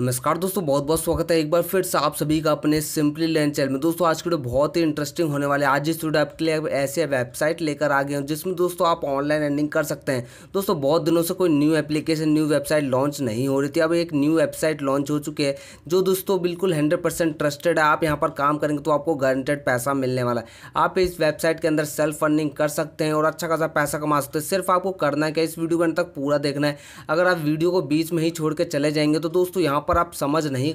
नमस्कार दोस्तों, बहुत बहुत स्वागत है एक बार फिर से आप सभी का अपने सिंपली लर्न चैनल में। दोस्तों आज की वीडियो बहुत ही इंटरेस्टिंग होने वाले। आज इस वीडियो आपके लिए ऐसे वेबसाइट लेकर आ गए हैं जिसमें दोस्तों आप ऑनलाइन अर्निंग कर सकते हैं। दोस्तों बहुत दिनों से कोई new application new website launch नहीं हो रही थी। अब एक न्यू वेबसाइट लॉन्च हो चुकी है जो दोस्तों बिल्कुल 100% ट्रस्टेड है। आप यहाँ पर काम करेंगे तो आपको गारंटेड पैसा मिलने वाला है। आप इस वेबसाइट के अंदर सेल्फ अर्निंग कर सकते हैं और अच्छा खासा पैसा कमा सकते हैं। सिर्फ आपको करना क्या, इस वीडियो को अंत तक पूरा देखना है। अगर आप वीडियो को बीच में ही छोड़ के चले जाएंगे तो दोस्तों यहाँ पर आप समझ नहीं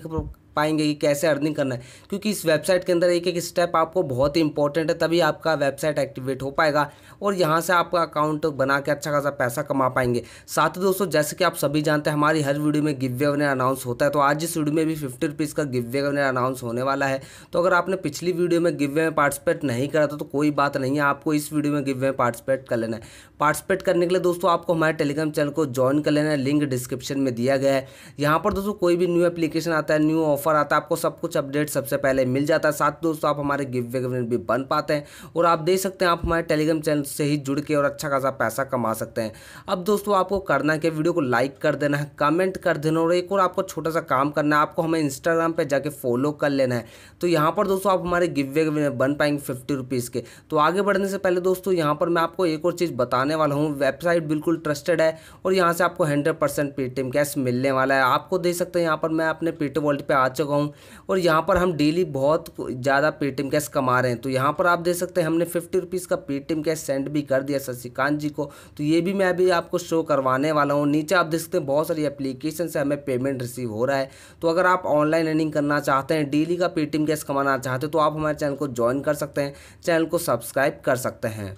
पाएंगे कि कैसे अर्निंग करना है, क्योंकि इस वेबसाइट के अंदर एक एक स्टेप आपको बहुत ही इंपॉर्टेंट है। तभी आपका वेबसाइट एक्टिवेट हो पाएगा और यहाँ से आपका अकाउंट बना के अच्छा खासा पैसा कमा पाएंगे। साथ ही दोस्तों जैसे कि आप सभी जानते हैं हमारी हर वीडियो में गिव अवे विनर अनाउंस होता है, तो आज इस वीडियो में भी 50 रुपीज़ का गिव अवे विनर अनाउंस होने वाला है। तो अगर आपने पिछली वीडियो में गिव अवे में पार्टिसिपेट नहीं करा था तो कोई बात नहीं है, आपको इस वीडियो में गिव अवे में पार्टिसिपेट कर लेना है। पार्टिसिपेट करने के लिए दोस्तों आपको हमारे टेलीग्राम चैनल को ज्वाइन कर लेना है, लिंक डिस्क्रिप्शन में दिया गया है। यहाँ पर दोस्तों कोई भी न्यू एप्लीकेशन आता है, न्यू ऑफर आता है, आपको सब कुछ अपडेट सबसे पहले मिल जाता है। साथ दोस्तों आप हमारे गिव अवे विनर भी बन पाते हैं और आप देख सकते हैं आप हमारे टेलीग्राम चैनल से ही जुड़ के और अच्छा खासा पैसा कमा सकते हैं। अब दोस्तों आपको करना है कि वीडियो को लाइक कर देना है, कमेंट कर देना और एक और आपको छोटा सा काम करना है, आपको हमें इंस्टाग्राम पर जाके फॉलो कर लेना है। तो यहाँ पर दोस्तों आप हमारे गिव अवे विनर बन पाएंगे 50 रुपीज़ के। तो आगे बढ़ने से पहले दोस्तों यहाँ पर मैं आपको एक और चीज़ बताने वाला हूँ। वेबसाइट बिल्कुल ट्रस्टेड है और यहाँ से आपको 100% पेटीएम कैश मिलने वाला है। आपको देख सकते हैं यहाँ पर मैं अपने पेटीएम वॉलेट पे आ चुका हूँ और यहाँ पर हम डेली बहुत ज़्यादा पेटीएम कैश कमा रहे हैं। तो यहाँ पर आप देख सकते हैं हमने 50 रुपीज़ का पेटीएम कैश सेंड भी कर दिया शशिकांत जी को, तो ये भी मैं अभी आपको शो करवाने वाला हूँ। नीचे आप देख सकते हैं बहुत सारी एप्लीकेशन से हमें पेमेंट रिसीव हो रहा है। तो अगर आप ऑनलाइन अर्निंग करना चाहते हैं, डेली का पेटीएम कैश कमाना चाहते हैं, तो आप हमारे चैनल को ज्वाइन कर सकते हैं, चैनल को सब्सक्राइब कर सकते हैं।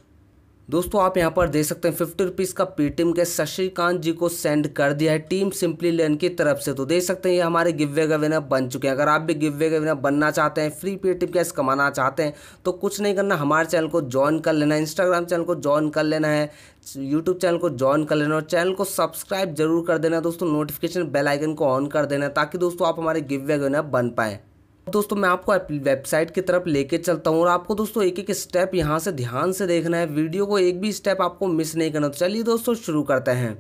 दोस्तों आप यहां पर देख सकते हैं 50 रुपीज़ का पेटीएम के शशिकांत जी को सेंड कर दिया है टीम सिंपली लर्न की तरफ से। तो देख सकते हैं ये हमारे गिव अवे विनर बन चुके हैं। अगर आप भी गिव अवे विनर बनना चाहते हैं, फ्री पेटीएम कैश कमाना चाहते हैं, तो कुछ नहीं करना, हमारे चैनल को ज्वाइन कर लेना है, इंस्टाग्राम चैनल को ज्वाइन कर लेना है, यूट्यूब चैनल को ज्वाइन कर लेना और चैनल को सब्सक्राइब जरूर कर देना दोस्तों। नोटिफिकेशन बेल आइकन को ऑन कर देना ताकि दोस्तों आप हमारे गिव अवे विनर बन पाएँ। दोस्तों मैं आपको वेबसाइट की तरफ लेके चलता हूँ और आपको दोस्तों एक एक स्टेप यहाँ से ध्यान से देखना है, वीडियो को एक भी स्टेप आपको मिस नहीं करना। तो चलिए दोस्तों शुरू करते हैं।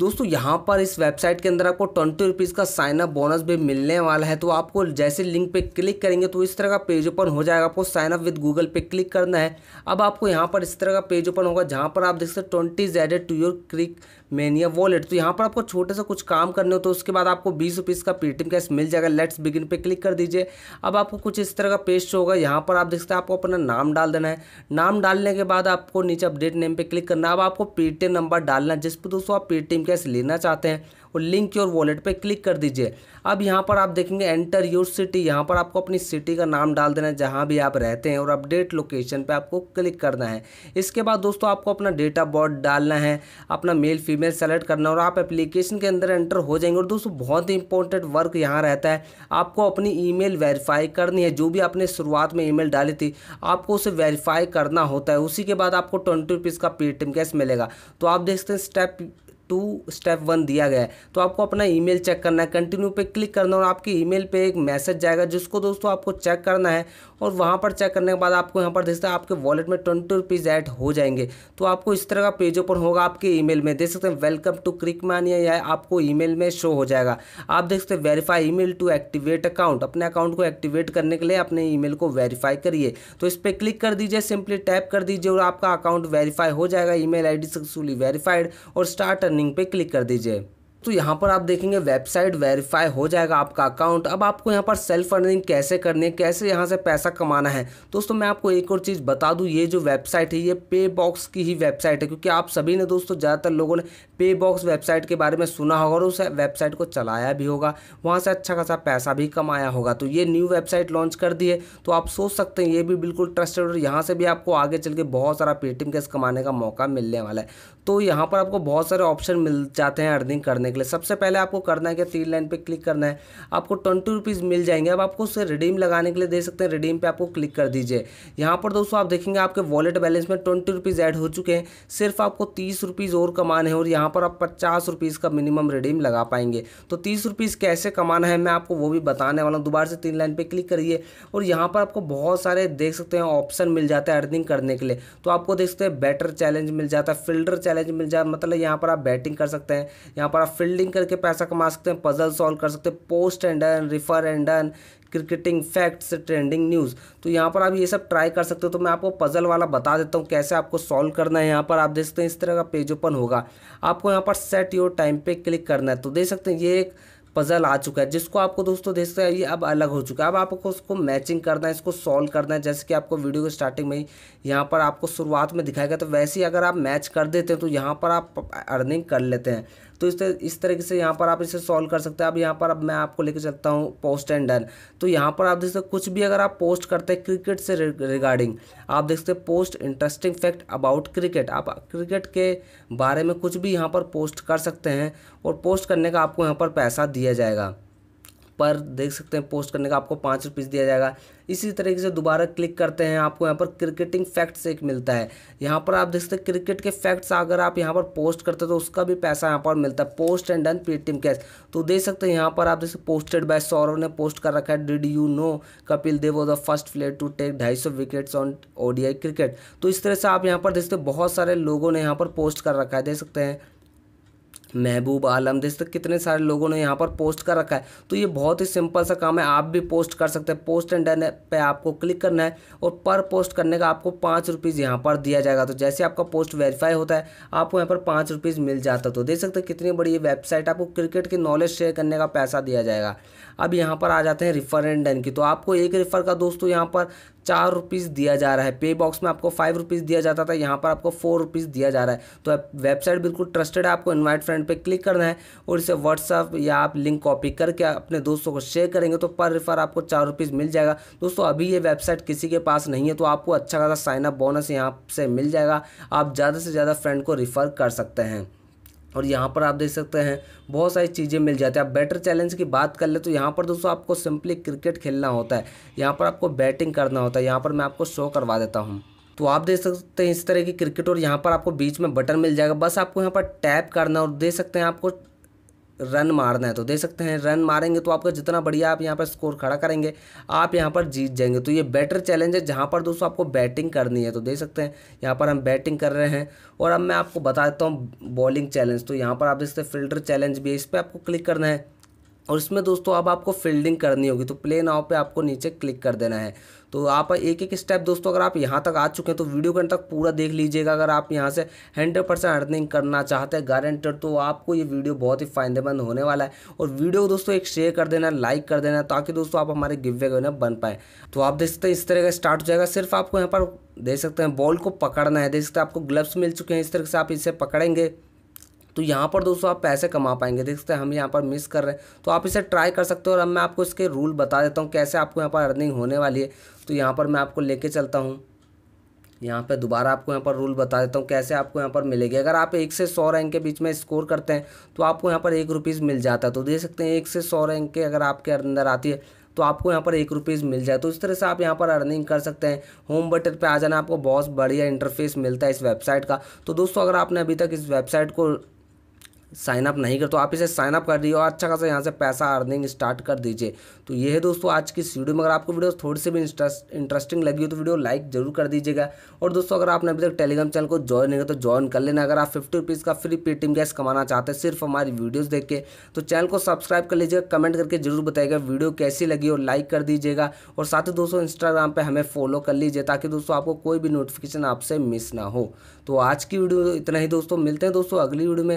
दोस्तों यहाँ पर इस वेबसाइट के अंदर आपको 20 रुपीज़ का साइनअप बोनस भी मिलने वाला है। तो आपको जैसे लिंक पे क्लिक करेंगे तो इस तरह का पेज ओपन हो जाएगा। आपको साइनअप विद गूगल पे क्लिक करना है। अब आपको यहाँ पर इस तरह का पेज ओपन होगा जहाँ पर आप देख सकते 20 added to your Cricmania wallet. तो यहाँ पर आपको छोटे से कुछ काम करने हो, तो उसके बाद आपको 20 रुपीज़ का पेटीएम कैश मिल जाएगा। लेट्स बिगिन पे क्लिक कर दीजिए। अब आपको कुछ इस तरह का पेज होगा, यहाँ पर आप देख सकते हैं आपको अपना नाम डाल देना है। नाम डालने के बाद आपको नीचे अपडेट नेम पर क्लिक करना है। अब आपको पेटीएम नंबर डालना है जिस पर दोस्तों आप पेटीएम कैश लेना चाहते हैं और लिंक योर वॉलेट पे क्लिक कर दीजिए। अब यहाँ पर आप देखेंगे एंटर योर सिटी, यहाँ पर आपको अपनी सिटी का नाम डाल देना है जहाँ भी आप रहते हैं और अपडेट लोकेशन पे आपको क्लिक करना है। इसके बाद दोस्तों आपको अपना डेट ऑफ बर्थ डालना है, अपना मेल फीमेल सेलेक्ट करना और आप एप्लीकेशन के अंदर एंटर हो जाएंगे। और दोस्तों बहुत ही इंपॉर्टेंट वर्क यहाँ रहता है, आपको अपनी ईमेल वेरीफाई करनी है। जो भी आपने शुरुआत में ईमेल डाली थी आपको उसे वेरीफाई करना होता है। उसी के बाद आपको 20 रुपीज़ का पेटीएम कैश मिलेगा। तो आप देख सकते हैं स्टेप 1 दिया गया है। तो आपको अपना ईमेल चेक करना है, कंटिन्यू पे क्लिक करना और आपके ईमेल पे एक मैसेज जाएगा जिसको दोस्तों आपको चेक करना है। और वहाँ पर चेक करने के बाद आपको यहाँ पर देखते हैं आपके वॉलेट में 20 रुपीज़ ऐड हो जाएंगे। तो आपको इस तरह का पेज ओपन होगा, आपके ईमेल में देख सकते हैं वेलकम टू क्रिकमानिया, यह आपको ईमेल में शो हो जाएगा। आप देख सकते हैं verify email to activate account, अपने अकाउंट को एक्टिवेट करने के लिए अपने ईमेल को वेरीफाई करिए। तो इस पर क्लिक कर दीजिए, सिंपली टैप कर दीजिए और आपका अकाउंट वेरीफाई हो जाएगा। ईमेल आईडी सक्सेसफुली वेरीफाइड और स्टार्ट अर्निंग पे क्लिक कर दीजिए। तो यहाँ पर आप देखेंगे वेबसाइट वेरीफाई हो जाएगा आपका अकाउंट। अब आपको यहाँ पर सेल्फ अर्निंग कैसे करनी है, कैसे यहाँ से पैसा कमाना है दोस्तों, मैं आपको एक और चीज़ बता दूँ। ये जो वेबसाइट है ये पेबॉक्स की ही वेबसाइट है, क्योंकि आप सभी ने दोस्तों ज़्यादातर लोगों ने पेबॉक्स वेबसाइट के बारे में सुना होगा और उस वेबसाइट को चलाया भी होगा, वहाँ से अच्छा खासा पैसा भी कमाया होगा। तो ये न्यू वेबसाइट लॉन्च कर दी है, तो आप सोच सकते हैं ये भी बिल्कुल ट्रस्टेड और यहाँ से भी आपको आगे चल के बहुत सारा पेटीएम कैश कमाने का मौका मिलने वाला है। तो यहाँ पर आपको बहुत सारे ऑप्शन मिल जाते हैं अर्निंग करने के लिए सबसे पहले आपको करना है क्या, तीन लाइन पे क्लिक करना है, आपको 20 रुपीज़ मिल जाएंगे। अब आपको उसे रिडीम लगाने के लिए दे सकते हैं, रिडीम पे आपको क्लिक कर दीजिए। यहाँ पर दोस्तों आप देखेंगे आपके वॉलेट बैलेंस में 20 रुपीज़ ऐड हो चुके हैं, सिर्फ आपको 30 रुपीज़ और कमाने हैं और यहाँ पर आप 50 रुपीज़ का मिनिमम रिडीम लगा पाएंगे। तो 30 रुपीज़ कैसे कमाना है मैं आपको वो भी बताने वाला हूँ। दोबारा से 3 लाइन पर क्लिक करिए और यहाँ पर आपको बहुत सारे देख सकते हैं ऑप्शन मिल जाता है अर्निंग करने के लिए। तो आपको देख सकते हैं बैटर चैलेंज मिल जाता है, फील्डर चैलेंज मिल जाता है, मतलब यहाँ पर आप बैटिंग कर सकते हैं, यहाँ पर आप फील्डिंग करके पैसा कमा सकते हैं, पजल सॉल्व कर सकते हैं, post and earn, refer and earn, cricketing facts, trending news. तो यहाँ पर आप ये सब ट्राई कर सकते हो। तो मैं आपको पजल वाला बता देता हूँ कैसे आपको सॉल्व करना है। यहाँ पर आप देख सकते हैं इस तरह का पेज ओपन होगा, आपको यहाँ पर सेट योर टाइम पे क्लिक करना है। तो देख सकते हैं ये एक पजल आ चुका है जिसको आपको दोस्तों देख सकते हैं ये अब अलग हो चुका है। अब आपको उसको मैचिंग करना है, इसको सॉल्व करना है, जैसे कि आपको वीडियो के स्टार्टिंग में ही यहाँ पर आपको शुरुआत में दिखाएगा। तो वैसे ही अगर आप मैच कर देते हैं तो यहाँ पर आप अर्निंग कर लेते हैं। तो इस तरीके से यहाँ पर आप इसे सॉल्व कर सकते हैं। अब यहाँ पर अब मैं आपको लेकर चलता हूँ पोस्ट एंड डन। तो यहाँ पर आप देख सकते कुछ भी अगर आप पोस्ट करते हैं क्रिकेट से रिगार्डिंग, आप देख सकते हैं post interesting fact about cricket, आप क्रिकेट के बारे में कुछ भी यहाँ पर पोस्ट कर सकते हैं और पोस्ट करने का आपको यहाँ पर पैसा दिया जाएगा। पर देख सकते हैं पोस्ट करने का आपको 5 रुपीज़ दिया जाएगा। इसी तरीके से दोबारा क्लिक करते हैं, आपको यहाँ पर क्रिकेटिंग फैक्ट्स एक मिलता है। यहाँ पर आप देख सकते हैं क्रिकेट के फैक्ट्स अगर आप यहाँ पर पोस्ट करते हैं तो उसका भी पैसा यहाँ पर मिलता है, post and done Paytm cash. तो देख सकते हैं यहाँ पर आप जैसे पोस्टेड बाय सौरव ने पोस्ट कर रखा है, did you know Kapil Dev was the first player to take 250 wickets on ODI cricket. तो इस तरह से आप यहाँ पर देख सकते हैं बहुत सारे लोगों ने यहाँ पर पोस्ट कर रखा है, देख सकते हैं महबूब आलम, देख सकते कितने सारे लोगों ने यहाँ पर पोस्ट कर रखा है। तो ये बहुत ही सिंपल सा काम है, आप भी पोस्ट कर सकते हैं। पोस्ट एंड डन पे आपको क्लिक करना है और पर पोस्ट करने का आपको 5 रुपीज़ यहाँ पर दिया जाएगा। तो जैसे आपका पोस्ट वेरीफाई होता है आपको यहाँ पर 5 रुपीज़ मिल जाता है। तो देख सकते हैं कितनी बड़ी ये वेबसाइट, आपको क्रिकेट की नॉलेज शेयर करने का पैसा दिया जाएगा। अब यहाँ पर आ जाते हैं रिफर एंड डन की। तो आपको एक रिफर का दोस्तों यहाँ पर 4 रुपीज़ दिया जा रहा है। पे बॉक्स में आपको 5 रुपीज़ दिया जाता था, यहाँ पर आपको 4 रुपीज़ दिया जा रहा है। तो वेबसाइट बिल्कुल ट्रस्टेड है। आपको इन्वाइट फ्रेंड पे क्लिक करना है और इसे व्हाट्सअप या आप लिंक कॉपी करके अपने दोस्तों को शेयर करेंगे तो पर रिफर आपको 4 रुपीज़ मिल जाएगा। दोस्तों अभी ये वेबसाइट किसी के पास नहीं है तो आपको अच्छा खासा साइनअप बोनस यहाँ से मिल जाएगा। आप ज़्यादा से ज़्यादा फ्रेंड को रिफ़र कर सकते हैं। और यहाँ पर आप देख सकते हैं बहुत सारी चीज़ें मिल जाती है। आप बैटर चैलेंज की बात कर ले तो यहाँ पर दोस्तों आपको सिंपली क्रिकेट खेलना होता है, यहाँ पर आपको बैटिंग करना होता है। यहाँ पर मैं आपको शो करवा देता हूँ। तो आप देख सकते हैं इस तरह की क्रिकेट और यहाँ पर आपको बीच में बटन मिल जाएगा, बस आपको यहाँ पर टैप करना और देख सकते हैं आपको रन मारना है। तो देख सकते हैं रन मारेंगे तो आपका जितना बढ़िया आप यहाँ पर स्कोर खड़ा करेंगे आप यहाँ पर जीत जाएंगे। तो ये बैटर चैलेंज है जहाँ पर दोस्तों आपको बैटिंग करनी है। तो देख सकते हैं यहाँ पर हम बैटिंग कर रहे हैं। और अब मैं आपको बता देता हूँ बॉलिंग चैलेंज। तो यहाँ पर आप देख सकते हैं फील्डर चैलेंज भी है, इस पर आपको क्लिक करना है और इसमें दोस्तों अब आपको फील्डिंग करनी होगी। तो प्ले नाउ पे आपको नीचे क्लिक कर देना है। तो आप एक एक स्टेप दोस्तों अगर आप यहाँ तक आ चुके हैं तो वीडियो के अंत तक पूरा देख लीजिएगा। अगर आप यहाँ से 100% अर्निंग करना चाहते हैं गारंटेड, तो आपको ये वीडियो बहुत ही फायदेमंद होने वाला है। और वीडियो को दोस्तों एक शेयर कर देना, लाइक कर देना, ताकि दोस्तों आप हमारे गिव अवे बन पाएँ। तो आप देख सकते हैं इस तरह का स्टार्ट हो जाएगा। सिर्फ आपको यहाँ पर देख सकते हैं बॉल को पकड़ना है, देख सकते हैं आपको ग्लव्स मिल चुके हैं। इस तरह से आप इसे पकड़ेंगे तो यहाँ पर दोस्तों आप पैसे कमा पाएंगे। देख सकते हैं हम यहाँ पर मिस कर रहे हैं तो आप इसे ट्राई कर सकते हो। और अब मैं आपको इसके रूल बता देता हूँ कैसे आपको यहाँ पर अर्निंग होने वाली है। तो यहाँ पर मैं आपको लेके चलता हूँ, यहाँ पे दोबारा आपको यहाँ पर रूल बता देता हूँ कैसे आपको यहाँ पर मिलेगी। अगर आप 1 से 100 रैंक के बीच में स्कोर करते हैं तो आपको यहाँ पर 1 रुपीज़ मिल जाता है। तो देख सकते हैं 1 से 100 रैंक के अगर आपके अंदर आती है तो आपको यहाँ पर 1 रुपीज़ मिल जाए। तो इस तरह से आप यहाँ पर अर्निंग कर सकते हैं। होम बटन पे आ जाना, आपको बहुत बढ़िया इंटरफेस मिलता है इस वेबसाइट का। तो दोस्तों अगर आपने अभी तक इस वेबसाइट को साइनअप नहीं कर तो आप इसे साइनअप कर दीजिए और अच्छा खासा यहाँ से पैसा अर्निंग स्टार्ट कर दीजिए। तो ये है दोस्तों आज की इस वीडियो में। अगर आपको वीडियो थोड़ी सी भी इंटरेस्टिंग लगी हो तो वीडियो लाइक जरूर कर दीजिएगा। और दोस्तों अगर आपने अभी तक टेलीग्राम चैनल को ज्वाइन नहीं किया तो ज्वाइन कर लेना। अगर आप 50 रुपीज़ का फ्री पेटीएम कैश कमाना चाहते हैं सिर्फ हमारी वीडियोज़ देख के, तो चैनल को सब्सक्राइब कर लीजिएगा। कमेंट करके जरूर बताइएगा वीडियो कैसी लगी और लाइक कर दीजिएगा। और साथ ही दोस्तों इंस्टाग्राम पर हमें फॉलो कर लीजिए ताकि दोस्तों आपको कोई भी नोटिफिकेशन आपसे मिस ना हो। तो आज की वीडियो इतना ही दोस्तों, मिलते हैं दोस्तों अगली वीडियो में।